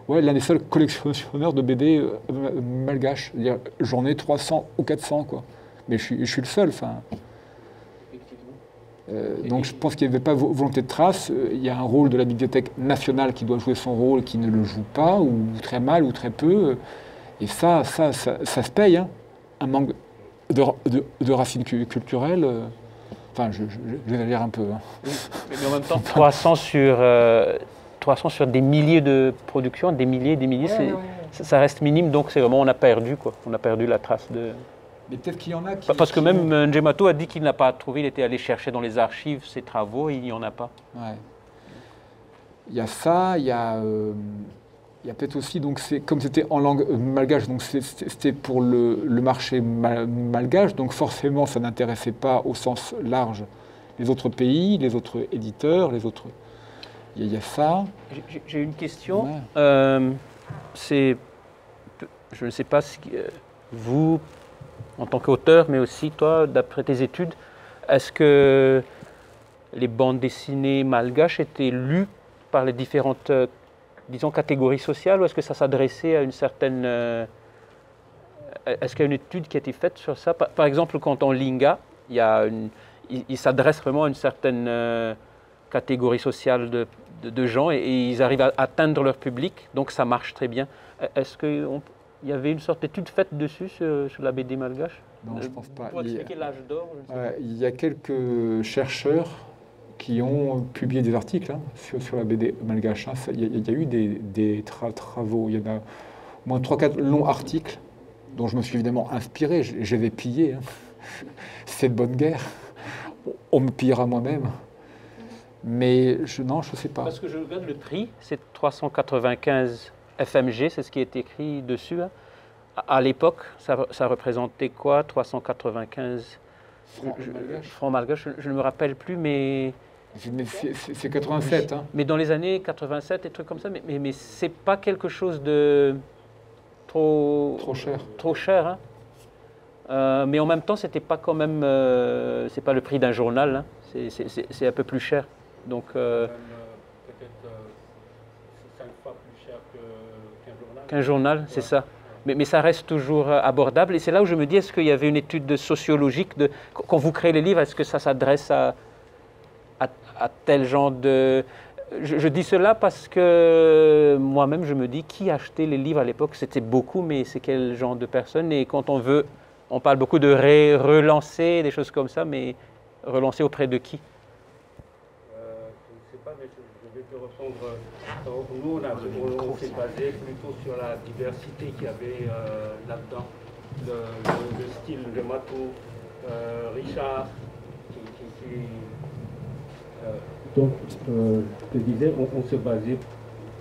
Ouais, l'un des seuls collectionneurs de B D malgaches. J'en ai trois cents ou quatre cents, quoi. Mais je suis, je suis le seul, enfin... Euh, donc je pense qu'il n'y avait pas volonté de trace. Il y a un rôle de la Bibliothèque nationale qui doit jouer son rôle, qui ne le joue pas, ou très mal, ou très peu... Et ça, ça, ça, ça se paye, hein. Un manque de, de, de racines culturelles. Euh, enfin, je, je, je vais lire un peu. Hein. Oui, mais en même temps, trois cents sur, euh, trois cents sur des milliers de productions, des milliers, des milliers, ouais, ouais, ouais. Ça, ça reste minime. Donc, c'est vraiment, on a perdu, quoi. On a perdu la trace de... Mais peut-être qu'il y en a qui... Parce que même euh, Ndrematoa a dit qu'il n'a pas trouvé, il était allé chercher dans les archives ses travaux, et il n'y en a pas. Ouais. Il y a ça, il y a... Euh... Il y a peut-être aussi, donc comme c'était en langue malgache, donc c'était pour le, le marché mal, malgache, donc forcément ça n'intéressait pas au sens large les autres pays, les autres éditeurs, les autres... Il y a, il y a ça. J'ai une question. Ouais. Euh, c'est, je ne sais pas si vous, en tant qu'auteur, mais aussi toi, d'après tes études, est-ce que les bandes dessinées malgaches étaient lues par les différentes... disons, catégorie sociale, ou est-ce que ça s'adressait à une certaine... Euh, est-ce qu'il y a une étude qui a été faite sur ça? Par, par exemple, quand on Linga, il, y a une, il, il s'adresse vraiment à une certaine euh, catégorie sociale de, de, de gens, et, et ils arrivent à atteindre leur public, donc ça marche très bien. Est-ce qu'il y avait une sorte d'étude faite dessus, sur, sur la B D malgache? Non, euh, je ne pense pas. Pour expliquer l'âge d'or, je ne sais pas. Il y a quelques chercheurs qui ont publié des articles, hein, sur, sur la B D malgache. Hein. Il, y a, il y a eu des, des tra travaux. Il y en a au moins trois quatre longs articles dont je me suis évidemment inspiré. Je, je vais piller. Hein. C'est de bonne guerre. On me pillera moi-même. Mais je, non, je ne sais pas. Parce que je regarde le prix, c'est trois cent quatre-vingt-quinze F M G, c'est ce qui est écrit dessus. Hein. À, à l'époque, ça, ça représentait quoi, trois cent quatre-vingt-quinze francs malgaches? Je, je ne me rappelle plus, mais... mais c'est quatre-vingt-sept, hein. Mais dans les années quatre-vingt-sept, des trucs comme ça, mais, mais, mais c'est pas quelque chose de trop... Trop cher. Trop cher, hein. Euh, mais en même temps, c'était pas quand même... Euh, c'est pas le prix d'un journal, hein. C'est un peu plus cher, donc... Euh, euh, peut-être euh, cinq fois plus qu'un journal, c'est ça. Mais, mais ça reste toujours abordable. Et c'est là où je me dis, est-ce qu'il y avait une étude sociologique de, quand vous créez les livres, est-ce que ça s'adresse à, à, à tel genre de... Je, je dis cela parce que moi-même, je me dis, qui achetait les livres à l'époque? C'était beaucoup, mais c'est quel genre de personnes? Et quand on veut, on parle beaucoup de ré, relancer, des choses comme ça, mais relancer auprès de qui? euh, Je ne sais pas, mais je vais te répondre. Alors, nous, on, on, on s'est basé plutôt sur la diversité qu'il y avait euh, là-dedans. Le, le, le style de Mato, euh, Richard, qui... qui, qui euh, donc, euh, je te disais, on, on se basait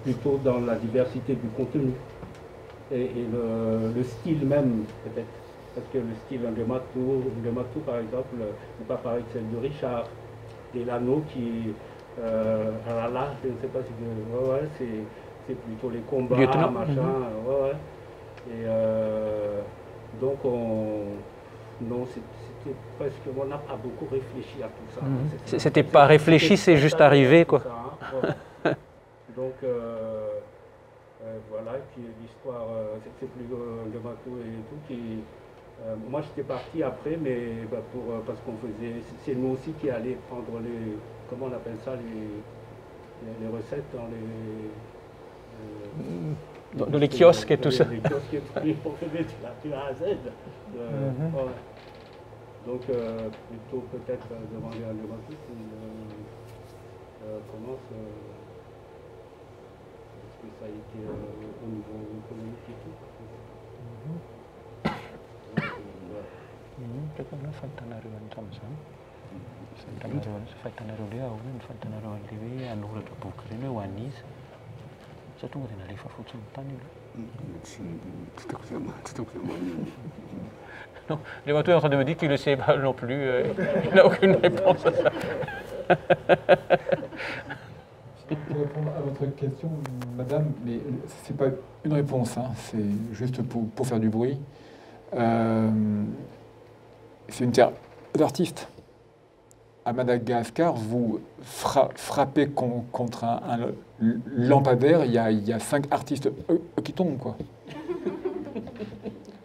plutôt dans la diversité du contenu et, et le, le style même, peut-être. Parce que le style de Mato, de Mato par exemple, n'est pas pareil que celle de Richard, Delano qui, euh, ah là là, je ne sais pas si ouais, ouais, c'est plutôt les combats, Lieutenant. Machin, mm-hmm. ouais, ouais. Et euh, donc, on, non, c'est... Parce qu'on n'a pas beaucoup réfléchi à tout ça. Mmh. C'était pas réfléchi, c'est juste arrivé, quoi. Ça, hein. ouais. Donc, euh, euh, voilà, et puis l'histoire, euh, c'est plus euh, le bateau et tout. Qui, euh, moi, j'étais parti après, mais bah, pour, euh, parce qu'on faisait... C'est nous aussi qui allions prendre les... Comment on appelle ça? Les, les, les recettes dans les... les mmh. Dans, dans les kiosques et tout les, ça. Les kiosques et tout, pour faire de la A à Z. Euh, mmh. ouais. Donc, euh, plutôt peut-être euh, demander à Ndrematoa euh, euh, comment euh, est-ce que ça a été euh, au niveau économique et tout. Non, Ndrematoa est en train de me dire qu'il ne sait pas non plus, euh, il n'a aucune réponse à ça. Je peux répondre à votre question, madame, mais ce n'est pas une réponse, hein, c'est juste pour, pour faire du bruit. Euh, c'est une terre d'artistes. À Madagascar, vous fra frappez con contre un, un lampadaire, il y a, y a cinq artistes euh, qui tombent, quoi.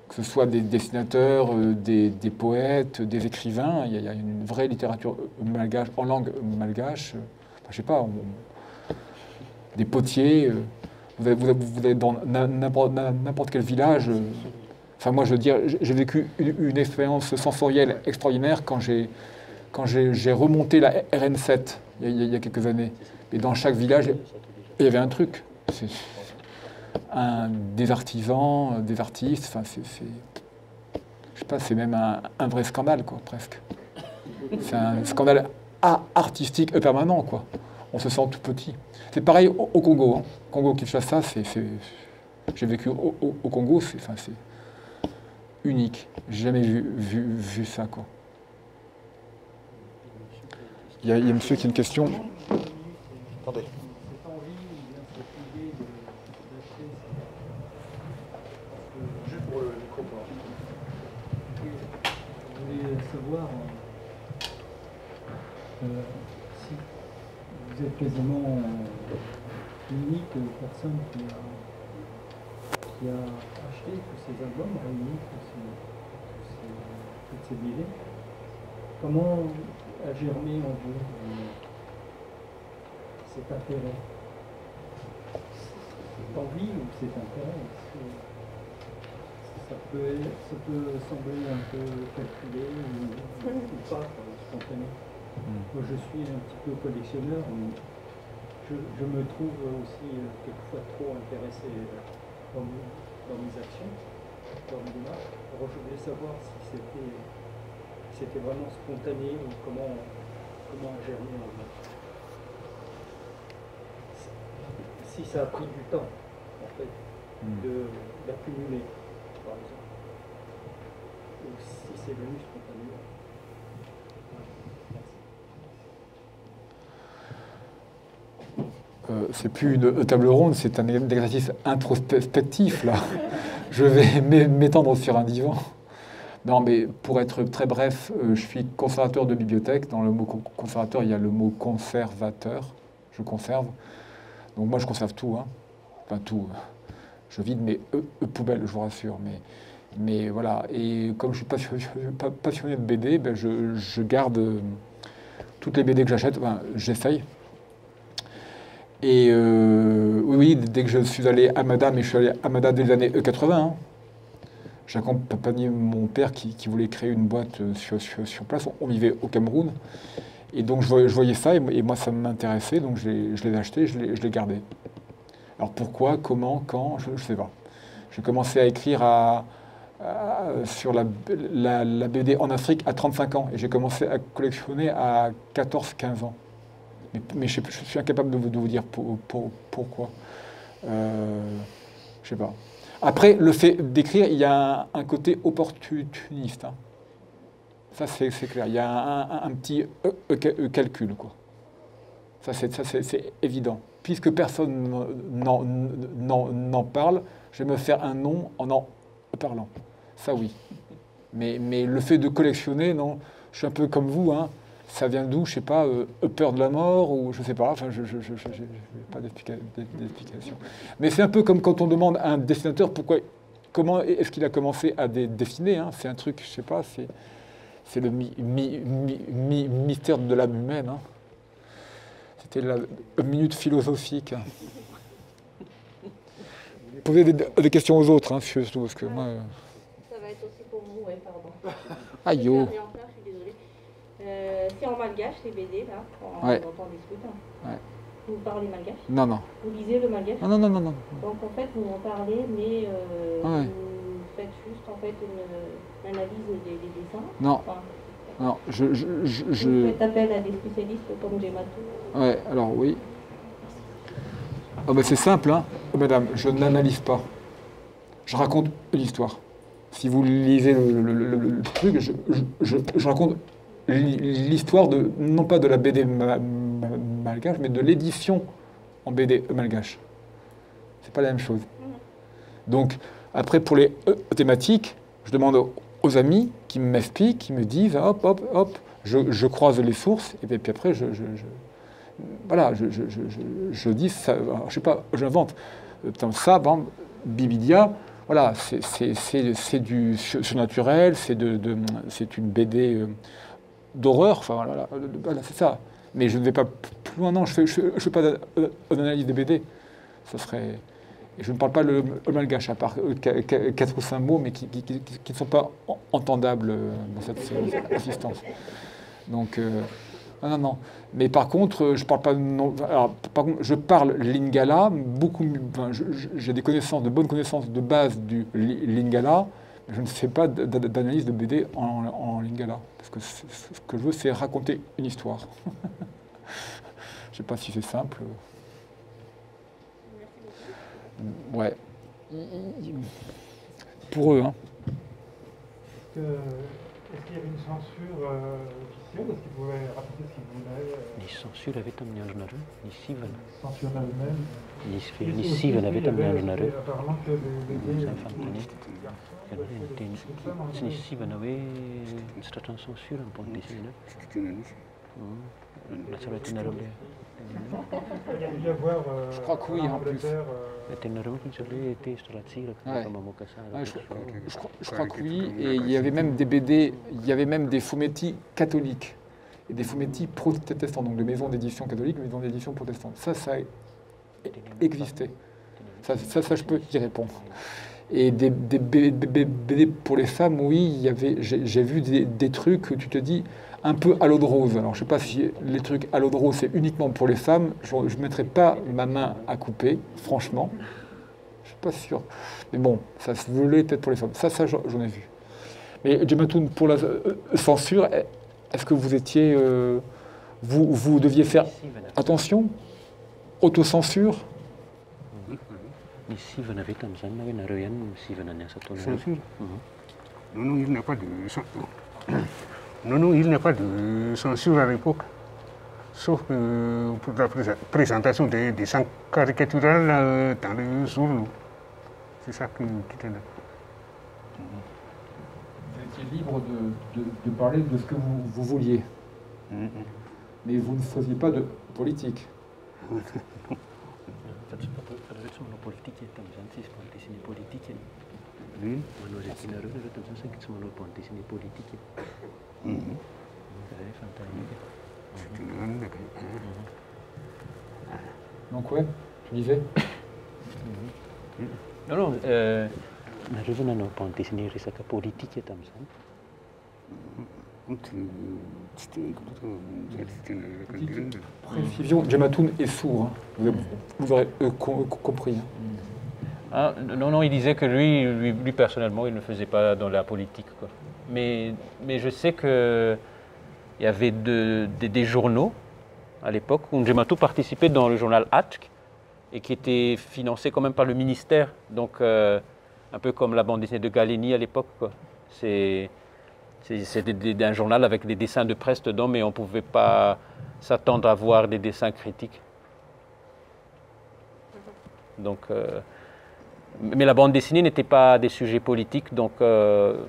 Que ce soit des dessinateurs, des, des poètes, des écrivains, il y, y a une vraie littérature malgache, en langue malgache, enfin, je sais pas, on, des potiers, vous êtes vous vous dans n'importe quel village. Enfin moi je veux dire, j'ai vécu une, une expérience sensorielle extraordinaire quand j'ai quand j'ai remonté la R N sept il y, a, il y a quelques années. Et dans chaque village, il y avait un truc. Un, des artisans, des artistes, enfin c'est, je sais pas, c'est même un, un vrai scandale, quoi, presque. C'est un scandale à, artistique permanent, quoi. On se sent tout petit. C'est pareil au, au Congo, hein. Congo Kinshasa, c'est, j'ai vécu au, au, au Congo, c'est, enfin c'est unique. J'ai jamais vu, vu, vu ça, quoi. Il y a, y a monsieur qui a une question. Attendez. Savoir euh, si vous êtes quasiment euh, l'unique personne qui a, qui a acheté tous ces albums réunis, tous ces, tous ces, toutes ces B D. Comment a germé en vous euh, cet intérêt, cette envie ou cet intérêt? Ça peut, ça peut sembler un peu calculé ou, ou pas, spontané. Moi, je suis un petit peu collectionneur, mais je, je me trouve aussi euh, quelquefois trop intéressé dans, dans mes actions, dans mes démarches. Alors, je voulais savoir si c'était vraiment spontané ou comment, comment germer en fait. Si ça a pris du temps, en fait, de l'accumuler. Par exemple, ou si c'est venu spontanément. Euh, c'est plus une table ronde, c'est un exercice introspectif, là. Je vais m'étendre sur un divan. Non, mais pour être très bref, je suis conservateur de bibliothèque. Dans le mot conservateur, il y a le mot conservateur. Je conserve. Donc moi, je conserve tout, hein. pas tout, je vide mes poubelles, je vous rassure, mais, mais voilà. Et comme je suis passionné, pas, passionné de B D, ben je, je garde euh, toutes les B D que j'achète, ben, j'essaye. Et euh, oui, dès que je suis allé à Madame, et je suis allé à Madame dès les années quatre-vingt, hein, j'accompagnais mon père qui, qui voulait créer une boîte sur, sur, sur place, on vivait au Cameroun, et donc je voyais, je voyais ça, et, et moi ça m'intéressait, donc je, je les ai achetés, je les, je les gardais. Alors pourquoi, comment, quand, je ne sais pas. J'ai commencé à écrire à, à, sur la, la, la B D en Afrique à trente-cinq ans, et j'ai commencé à collectionner à quatorze quinze ans. Mais, mais je, je suis incapable de vous, de vous dire pour, pour, pourquoi. Euh, je sais pas. Après, le fait d'écrire, il y a un, un côté opportuniste. Hein. Ça, c'est clair. Il y a un, un, un petit euh, euh, calcul, quoi. Ça, c'est évident. Puisque personne n'en parle, je vais me faire un nom en en parlant. Ça, oui. Mais, mais le fait de collectionner, non, je suis un peu comme vous, hein. Ça vient d'où, je sais pas, euh, peur de la mort, ou je sais pas, enfin, je n'ai pas d'explication. Mais c'est un peu comme quand on demande à un dessinateur pourquoi, comment est-ce qu'il a commencé à dé dessiner, hein. C'est un truc, je sais pas, c'est le mi mi mi mi mystère de l'âme humaine, hein. C'était la minute philosophique. Posez des, des questions aux autres, hein, surtout, parce que moi... Euh... Ça va être aussi pour vous, ouais, pardon. Aïe, yo. Euh, c'est en malgache, les B D, là, on ouais. entend des trucs. Hein. Ouais. Vous parlez malgache? Non, non. Vous lisez le malgache? Non, non, non, non, non. Donc, en fait, vous en parlez, mais euh, ah ouais. vous faites juste, en fait, une, une analyse des, des dessins? Non. Enfin, non, je... je, je, je... Vous faites appel à des spécialistes comme des Mato? Ouais, alors, oui. Oh, ben, c'est simple, hein. Oh, madame, je ne l'analyse pas. Je raconte l'histoire. Si vous lisez le, le, le, le, le truc, je, je, je, je raconte... l'histoire de, non pas de la B D malgache, mais de l'édition en B D malgache. C'est pas la même chose. Donc, après, pour les thématiques, je demande aux amis qui m'expliquent, qui me disent, hop, hop, hop, je, je croise les sources, et puis après, je... je, je voilà, je, je, je, je, je dis, ça, je sais pas, j'invente. Ça, bam, Bibidia... Voilà, c'est du surnaturel, c'est de, de, une B D euh, d'horreur, enfin voilà, voilà c'est ça. Mais je ne vais pas plus loin, non, je ne fais, je, je fais pas d'analyse des B D. Ça serait... Je ne parle pas le, le malgache, à part euh, quatre ou cinq mots, mais qui ne sont pas entendables dans cette assistance. Donc, euh, non, non, non. Mais par contre, je parle pas... Non, alors, par contre, je parle Lingala, beaucoup... Enfin, j'ai des connaissances, de bonnes connaissances de base du Lingala, mais je ne fais pas d'analyse de B D en, en Lingala. Parce que ce que je veux, c'est raconter une histoire. Je sais pas si c'est simple. Ouais. Pour eux, hein. Est-ce que... Est-ce qu'il y avait une censure euh, officielle? Est-ce qu'ils pouvaient raconter ce qu'ils voulaient? Ni censure avait amené un journal, ni Sivan. Censure elle-même? Ni Sivan avait amené un journal. Apparemment que les enfants... Ni Sivan avait une certaine censure en point de vue. C'était une année. La seule était une année. Il y a avoir... Je crois que oui, en plus. Ouais. Je, crois, je crois que oui, et il y avait même des B D, il y avait même des Fumetti catholiques et des Fumetti protestants, donc de maisons d'édition catholiques, maisons d'édition protestantes. Ça, ça existait. Ça, ça, ça, je peux y répondre. Et des, des B D pour les femmes, oui, il y avait. J'ai vu des, des trucs où tu te dis un peu à l'eau de rose. Alors, je sais pas si les trucs à l'eau de rose, c'est uniquement pour les femmes. Je ne mettrai pas ma main à couper, franchement. Je suis pas sûr. Mais bon, ça se voulait peut-être pour les femmes. Ça, ça, j'en ai vu. Mais Ndrematoa, pour la censure, est-ce que vous étiez, euh, vous, vous deviez faire attention, autocensure? Censure? Non, non, il n'y a pas de censure. Non, non, il n'y a pas de censure à l'époque, sauf que pour la présentation des dessins caricaturales euh, dans les journaux. C'est ça qui était là. Vous étiez libre de, de, de parler de ce que vous, vous vouliez, mm-hmm. mais vous ne faisiez pas de politique. Donc ouais, tu disais. Non, non, euh... Précision, Djematoun est sourd, hein. Vous aurez euh, com compris. Hein. Ah, non, non, il disait que lui, lui, lui, personnellement, il ne faisait pas dans la politique, quoi. Mais, mais je sais qu'il y avait de, de, des journaux à l'époque où Ndrematoa participait dans le journal Atk et qui était financé quand même par le ministère. Donc, euh, un peu comme la bande dessinée de Gallieni à l'époque, quoi. C'est... C'était un journal avec des dessins de presse dedans, mais on ne pouvait pas s'attendre à voir des dessins critiques. Donc, euh, mais la bande dessinée n'était pas des sujets politiques, donc euh,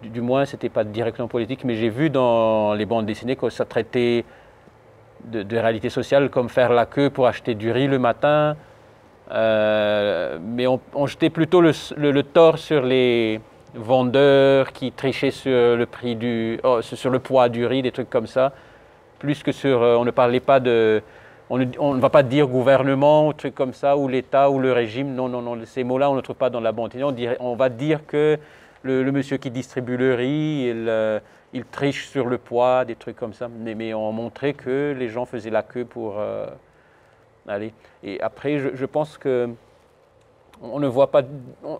du, du moins, ce n'était pas directement politique. Mais j'ai vu dans les bandes dessinées que ça traitait de, de réalité sociale, comme faire la queue pour acheter du riz le matin. Euh, mais on, on jetait plutôt le, le, le tort sur les... vendeurs qui trichaient sur le prix du, oh, sur le poids du riz, des trucs comme ça, plus que sur, on ne parlait pas de, on ne, on ne va pas dire gouvernement ou trucs comme ça, ou l'État ou le régime, non, non, non, ces mots-là, on ne trouve pas dans la bande. On, on va dire que le, le monsieur qui distribue le riz, il, il triche sur le poids, des trucs comme ça, mais, mais on montrait que les gens faisaient la queue pour euh, aller. Et après, je, je pense que On ne, voit pas,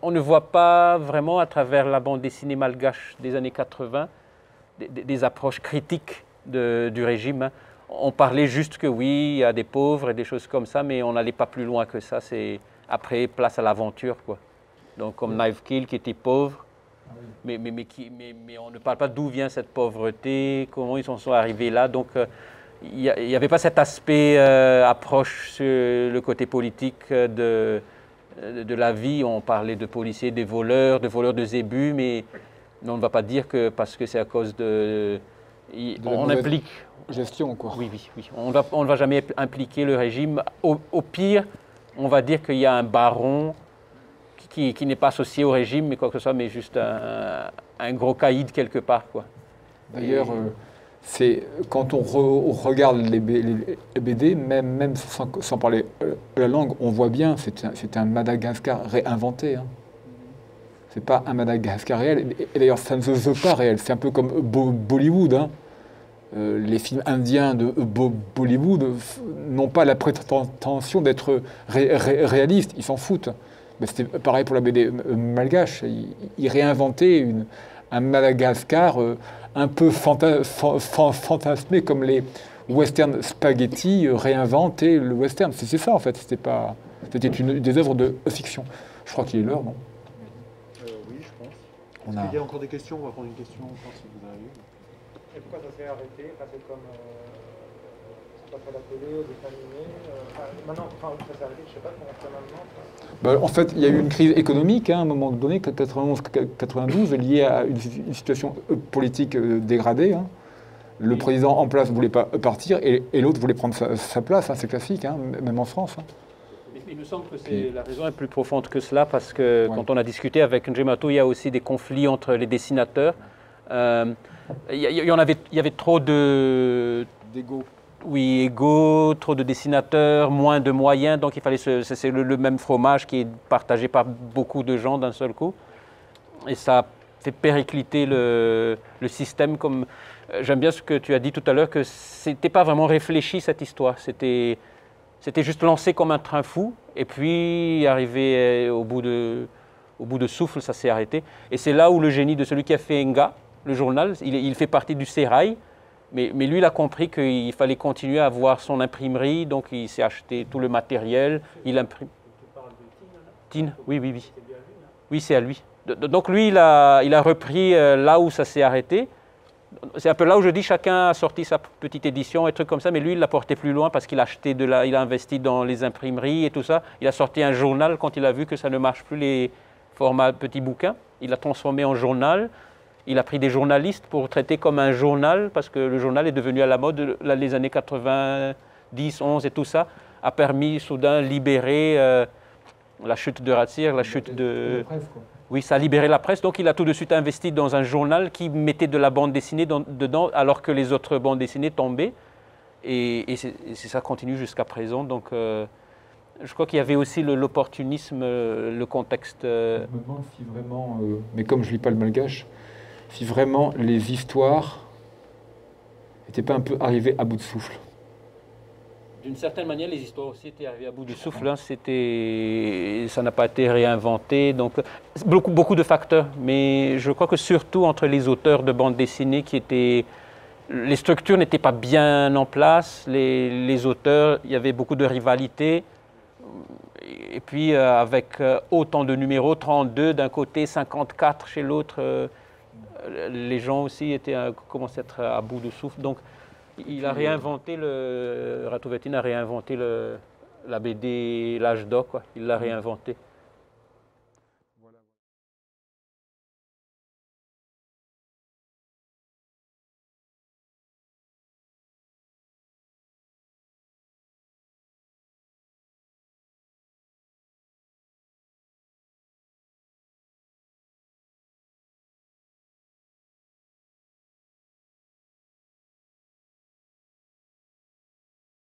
on ne voit pas vraiment à travers la bande dessinée malgache des années quatre-vingts des, des approches critiques de, du régime. On parlait juste que oui, il y a des pauvres et des choses comme ça, mais on n'allait pas plus loin que ça. C'est après, place à l'aventure, quoi. Donc comme Naïf Kelly qui était pauvre, mais, mais, mais, qui, mais, mais on ne parle pas d'où vient cette pauvreté, comment ils en sont arrivés là. Donc il euh, n'y avait pas cet aspect euh, approche sur le côté politique de... de la vie, on parlait de policiers, des voleurs, de voleurs de zébus, mais on ne va pas dire que parce que c'est à cause de... de on implique... gestion, quoi. Oui, oui, oui. On va, on ne va jamais impliquer le régime. Au, au pire, on va dire qu'il y a un baron qui, qui, qui n'est pas associé au régime, mais quoi que ce soit, mais juste un, un gros caïd quelque part, quoi. D'ailleurs, Et... c'est quand on, re, on regarde les, les, les B D, même, même sans, sans parler la langue, on voit bien, c'est un, un Madagascar réinventé. Hein. C'est pas un Madagascar réel. Et, et d'ailleurs, ça ne se veut pas réel. C'est un peu comme Bo, Bollywood. Hein. Euh, les films indiens de Bo, Bollywood n'ont pas la prétention d'être ré, ré, réalistes. Ils s'en foutent. Mais c'était pareil pour la B D malgache. Ils, ils réinventaient une... un Madagascar euh, un peu fanta fa fa fantasmé, comme les western spaghetti euh, réinventés le western. C'est ça, en fait. C'était pas... C'était une des œuvres de fiction. Je crois qu'il est l'heure, non euh, Oui, je pense. On a... Il y a encore des questions. On va prendre une question, je pense, si vous avez eu. Et pourquoi ça s'est arrêté? Parce que comme... Euh, ça passe à la télé, au dessin animé... Euh, enfin, maintenant, enfin, ça s'est arrêté, je sais pas comment ça maintenant... Ben, en fait, il y a eu une crise économique, hein, à un moment donné, quatre-vingt-onze quatre-vingt-douze, liée à une situation politique dégradée. Hein. Le président en place ne voulait pas partir et, et l'autre voulait prendre sa, sa place. Hein, c'est classique, hein, même en France. Hein. Il me semble que c'est la raison est plus profonde que cela, parce que ouais. Quand on a discuté avec Ndrematoa, il y a aussi des conflits entre les dessinateurs. Euh, il, y, il, y en avait, il y avait trop de... d'égo. Oui, égaux, trop de dessinateurs, moins de moyens, donc il fallait se... C'est le, le même fromage qui est partagé par beaucoup de gens d'un seul coup. Et ça fait péricliter le, le système. Comme j'aime bien ce que tu as dit tout à l'heure, que c'était pas vraiment réfléchi, cette histoire. C'était juste lancé comme un train fou, et puis arrivé au bout de, au bout de souffle, ça s'est arrêté. Et c'est là où le génie de celui qui a fait Nga, le journal, il, il fait partie du sérail. Mais, mais lui, il a compris qu'il fallait continuer à avoir son imprimerie, donc il s'est acheté tout le matériel, il imprime... Tu parles de Tine, là ? Tine, oui, oui, oui. Oui, c'est à lui. Donc lui, il a, il a repris là où ça s'est arrêté. C'est un peu là où je dis chacun a sorti sa petite édition et trucs comme ça, mais lui, il l'a porté plus loin parce qu'il a acheté de la, il a investi dans les imprimeries et tout ça. Il a sorti un journal quand il a vu que ça ne marche plus, les formats petits bouquins. Il l'a transformé en journal. Il a pris des journalistes pour traiter comme un journal, parce que le journal est devenu à la mode les années quatre-vingt-dix, onze et tout ça, a permis soudain libérer euh, la chute de Ratsir, la chute de... Presse, quoi. Oui, ça a libéré la presse, donc il a tout de suite investi dans un journal qui mettait de la bande dessinée dans, dedans, alors que les autres bandes dessinées tombaient. Et, et, et ça continue jusqu'à présent. Donc, euh, je crois qu'il y avait aussi l'opportunisme, le, le contexte... Euh... Je me demande si vraiment, euh, mais comme je ne lis pas le malgache, si vraiment les histoires n'étaient pas un peu arrivées à bout de souffle. D'une certaine manière, les histoires aussi étaient arrivées à bout de souffle. Hein. C'était, ça n'a pas été réinventé. Donc, beaucoup, beaucoup de facteurs. Mais je crois que surtout entre les auteurs de bandes dessinées qui étaient... Les structures n'étaient pas bien en place. Les, les auteurs, il y avait beaucoup de rivalité. Et puis, euh, avec euh, autant de numéros, trente-deux d'un côté, cinquante-quatre chez l'autre, euh, les gens aussi étaient, euh, commençaient à être à bout de souffle. Donc, il a réinventé le... Ratovetine a réinventé le, la B D, l'âge d'or, quoi. Il l'a réinventé.